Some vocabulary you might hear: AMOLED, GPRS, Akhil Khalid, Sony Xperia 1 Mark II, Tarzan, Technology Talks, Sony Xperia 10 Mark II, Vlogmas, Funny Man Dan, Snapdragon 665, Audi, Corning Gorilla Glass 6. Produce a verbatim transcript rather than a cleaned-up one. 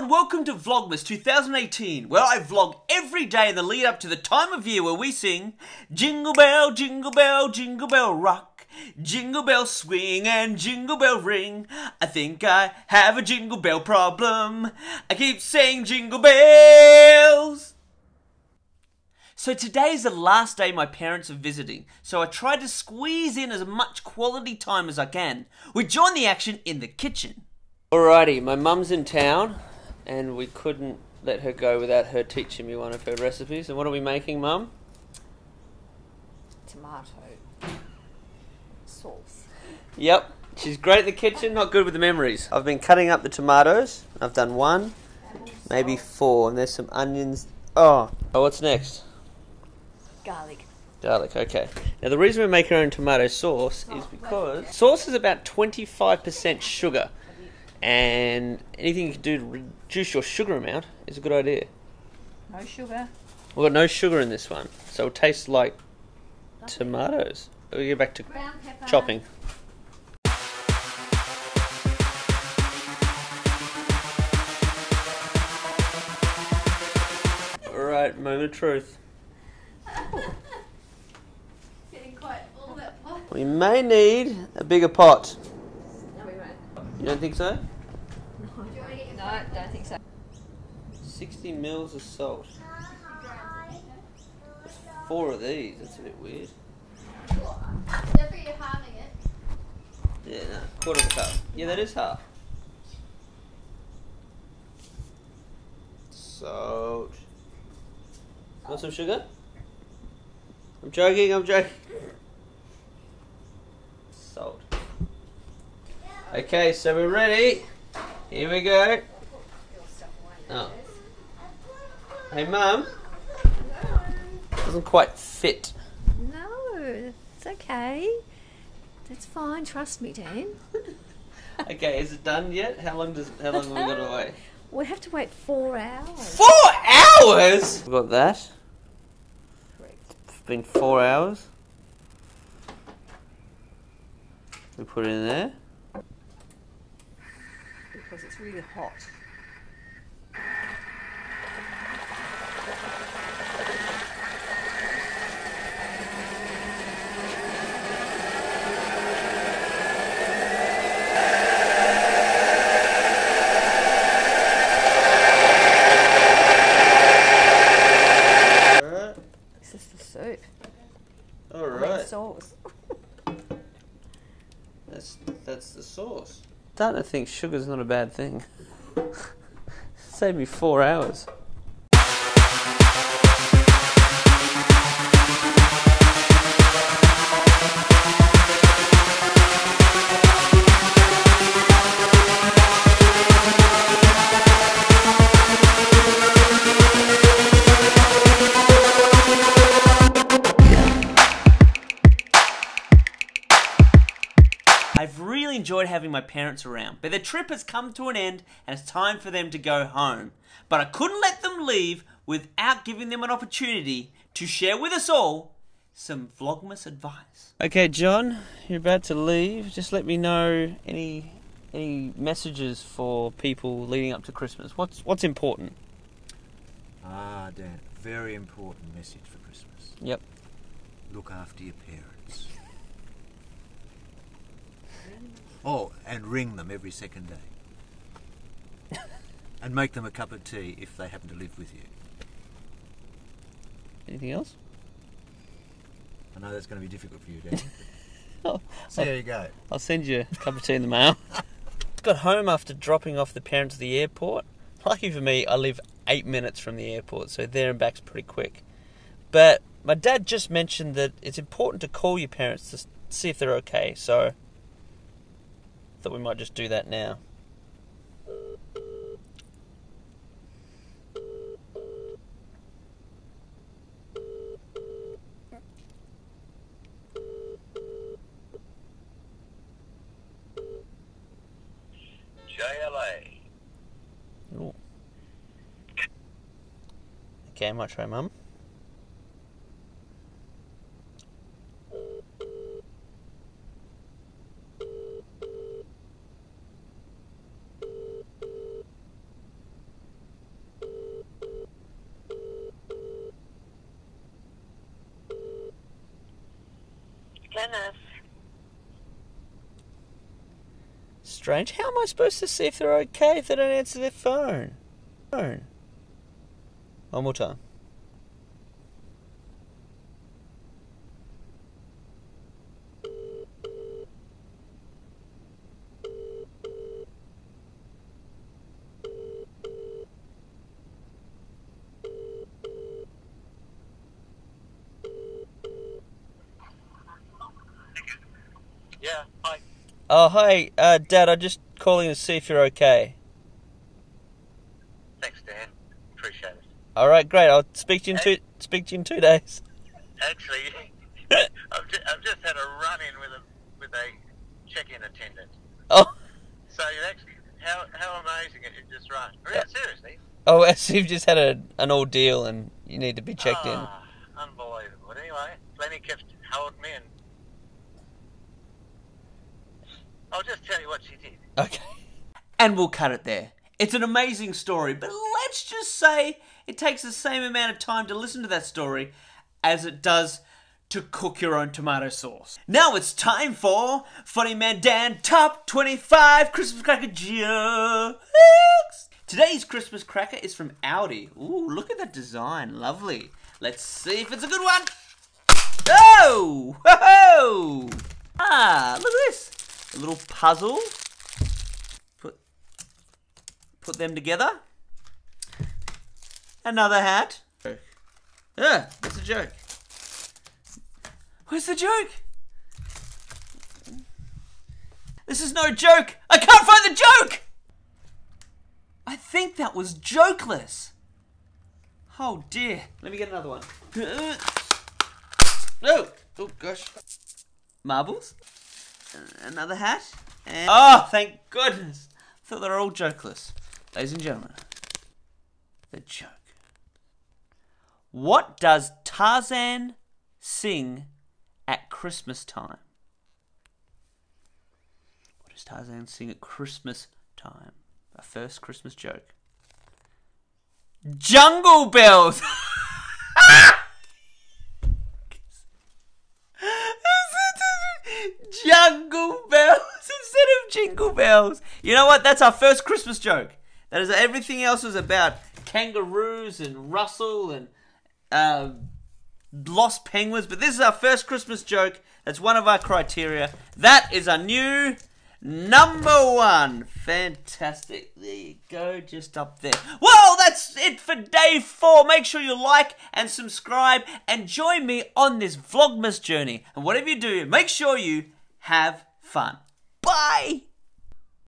and welcome to Vlogmas twenty eighteen, where I vlog every day in the lead up to the time of year where we sing Jingle Bell, Jingle Bell, Jingle Bell Rock, Jingle Bell Swing and Jingle Bell Ring. I think I have a Jingle Bell problem. I keep saying Jingle Bells. So today is the last day my parents are visiting, so I try to squeeze in as much quality time as I can. We join the action in the kitchen. Alrighty, my mum's in town, and we couldn't let her go without her teaching me one of her recipes. And what are we making, Mum? Tomato sauce. Yep, she's great at the kitchen, not good with the memories. I've been cutting up the tomatoes. I've done one, maybe four, and there's some onions. Oh, oh, what's next? Garlic. Garlic, okay. Now the reason we make our own tomato sauce is because sauce is about twenty-five percent sugar. And anything you can do to reduce your sugar amount is a good idea. No sugar. We've got no sugar in this one, so it'll taste like tomatoes. We get back to chopping. Alright, moment of truth. Getting quite all that pot. We may need a bigger pot. You don't think so? No, I don't think so. sixty mils of salt. There's four of these, that's a bit weird. Whatever you're halving it. Yeah, no, quarter of a cup. Yeah, that is half. Salt. Want some sugar? I'm joking, I'm joking. Salt. Okay, so we're ready. Here we go. Oh. Hey, Mum. Doesn't quite fit. No, it's okay. That's fine. Trust me, Dan. Okay, is it done yet? How long does? How long have we got to wait? We have to wait four hours. Four hours? We've got that. Correct. It's been four hours. We put it in there. Because it's really hot. This is the soup. All right. Sauce. that's that's the sauce. I'm starting to think sugar's not a bad thing. Saved me four hours. I've really enjoyed having my parents around, but their trip has come to an end and it's time for them to go home. But I couldn't let them leave without giving them an opportunity to share with us all some Vlogmas advice. Okay, John, you're about to leave. Just let me know any any messages for people leading up to Christmas. What's what's important? Ah, Dan, very important message for Christmas. Yep. Look after your parents. Oh, and ring them every second day. And make them a cup of tea if they happen to live with you. Anything else? I know that's going to be difficult for you, Dan. oh, so there you go. I'll send you a cup of tea in the mail. Got home after dropping off the parents at the airport. Lucky for me, I live eight minutes from the airport, so there and back's pretty quick. But my dad just mentioned that it's important to call your parents to see if they're okay, so thought we might just do that now. J L A. Ooh. Okay, I might try Mum. minutes. Strange. How am I supposed to see if they're okay if they don't answer their phone? Phone. One more time. Yeah, hi. Oh, hi, uh, Dad, I'm just calling to see if you're okay. Thanks, Dan. Appreciate it. All right, great. I'll speak to you in two, speak to you in two days. Actually, I've, ju I've just had a run-in with a, with a check-in attendant. Oh. So, you actually, how, how amazing it is just run. Yeah, seriously. Oh, so you've just had a, an ordeal and you need to be checked oh, in. Unbelievable. But anyway, Lenny kept holding me and I'll just tell you what she did. Okay. And we'll cut it there. It's an amazing story, but let's just say it takes the same amount of time to listen to that story as it does to cook your own tomato sauce. Now it's time for Funny Man Dan Top twenty-five Christmas Cracker Jokes. Today's Christmas Cracker is from Audi. Ooh, look at that design. Lovely. Let's see if it's a good one. Oh! Ho-ho! Ah, look at this. A little puzzle. Put, put them together. Another hat. Joke. Ah, that's a joke. Where's the joke? This is no joke. I can't find the joke. I think that was jokeless. Oh dear. Let me get another one. Oh, oh gosh. Marbles. Another hat. And oh, thank goodness. I thought they were all jokeless. Ladies and gentlemen, the joke. What does Tarzan sing at Christmas time? What does Tarzan sing at Christmas time? Our first Christmas joke. Jungle bells! Jungle bells instead of jingle bells. You know what? That's our first Christmas joke. That is everything else was about kangaroos and Russell and uh, lost penguins. But this is our first Christmas joke. That's one of our criteria. That is our new number one. Fantastic. There you go. Just up there. Well, that's it for day four. Make sure you like and subscribe and join me on this Vlogmas journey. And whatever you do, make sure you have fun. Bye!